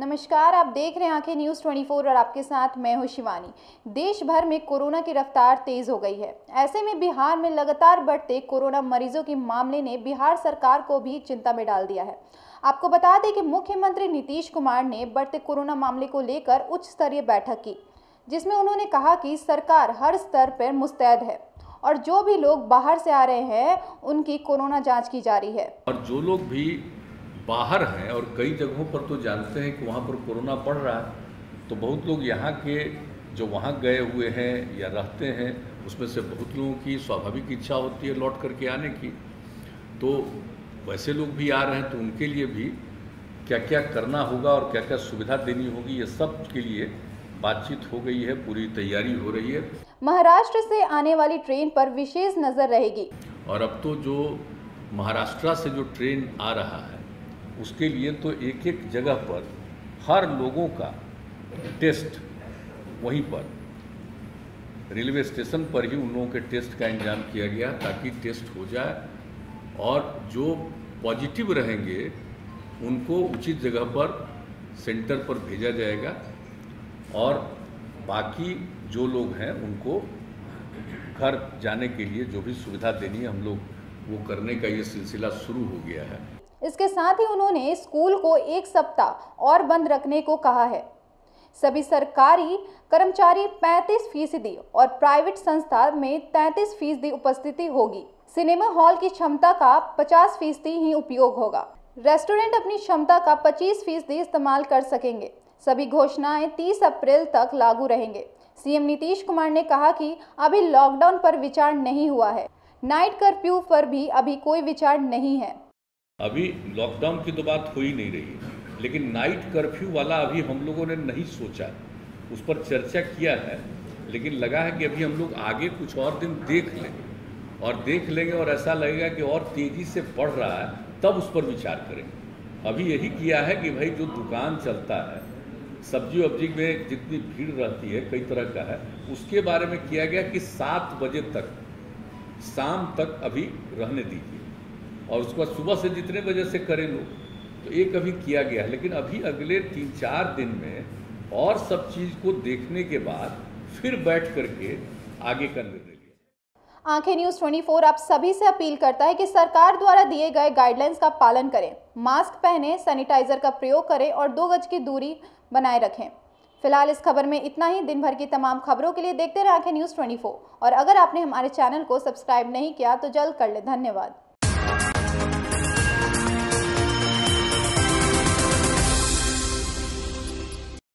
नमस्कार, आप देख रहे हैं आँखें न्यूज़ 24 और आपके साथ मैं हूँ शिवानी। देश भर में कोरोना की रफ्तार तेज़ हो गई है। ऐसे में बिहार में लगातार बढ़ते कोरोना मरीजों के मामले ने बिहार सरकार को भी चिंता में डाल दिया है। आपको बता दें कि मुख्यमंत्री नीतीश कुमार ने बढ़ते कोरोना मामले को लेकर उच्च स्तरीय बैठक की, जिसमें उन्होंने कहा कि सरकार हर स्तर पर मुस्तैद है और जो भी लोग बाहर से आ रहे हैं उनकी कोरोना जाँच की जा रही है। और जो लोग भी बाहर हैं और कई जगहों पर तो जानते हैं कि वहाँ पर कोरोना बढ़ रहा है, तो बहुत लोग यहाँ के जो वहाँ गए हुए हैं या रहते हैं उसमें से बहुत लोगों की स्वाभाविक इच्छा होती है लौट करके आने की, तो वैसे लोग भी आ रहे हैं तो उनके लिए भी क्या क्या करना होगा और क्या क्या सुविधा देनी होगी, ये सब के लिए बातचीत हो गई है, पूरी तैयारी हो रही है। महाराष्ट्र से आने वाली ट्रेन पर विशेष नज़र रहेगी और अब तो जो महाराष्ट्र से जो ट्रेन आ रहा है उसके लिए तो एक एक जगह पर हर लोगों का टेस्ट वहीं पर रेलवे स्टेशन पर ही उन लोगों के टेस्ट का इंतजाम किया गया ताकि टेस्ट हो जाए और जो पॉजिटिव रहेंगे उनको उचित जगह पर सेंटर पर भेजा जाएगा और बाकी जो लोग हैं उनको घर जाने के लिए जो भी सुविधा देनी है हम लोग वो करने का ये सिलसिला शुरू हो गया है। इसके साथ ही उन्होंने स्कूल को 1 सप्ताह और बंद रखने को कहा है। सभी सरकारी कर्मचारी 35% और प्राइवेट संस्था में 33% उपस्थिति होगी। सिनेमा हॉल की क्षमता का 50% ही उपयोग होगा। रेस्टोरेंट अपनी क्षमता का 25% इस्तेमाल कर सकेंगे। सभी घोषणाएं 30 अप्रैल तक लागू रहेंगे। सीएम नीतीश कुमार ने कहा कि अभी लॉकडाउन पर विचार नहीं हुआ है, नाइट कर्फ्यू पर भी अभी कोई विचार नहीं है। अभी लॉकडाउन की तो बात हो ही नहीं रही है, लेकिन नाइट कर्फ्यू वाला अभी हम लोगों ने नहीं सोचा, उस पर चर्चा किया है, लेकिन लगा है कि अभी हम लोग आगे कुछ और दिन देख लेंगे और ऐसा लगेगा कि और तेज़ी से बढ़ रहा है तब उस पर विचार करेंगे। अभी यही किया है कि भाई जो दुकान चलता है सब्जी वब्जी में जितनी भीड़ रहती है कई तरह का है उसके बारे में किया गया कि 7 बजे तक शाम तक अभी रहने दीजिए और उसके बाद सुबह से जितने बजे से करें लोग, तो एक अभी किया गया है। लेकिन अभी अगले 3-4 दिन में और सब चीज़ को देखने के बाद फिर बैठ करके आगे का निर्णय लिया। आँखें न्यूज़ 24 आप सभी से अपील करता है कि सरकार द्वारा दिए गए गाइडलाइंस का पालन करें, मास्क पहनें, सैनिटाइजर का प्रयोग करें और 2 गज की दूरी बनाए रखें। फिलहाल इस खबर में इतना ही। दिन भर की तमाम खबरों के लिए देखते रहें आँखें न्यूज़ 24 और अगर आपने हमारे चैनल को सब्सक्राइब नहीं किया तो जल्द कर लें। धन्यवाद।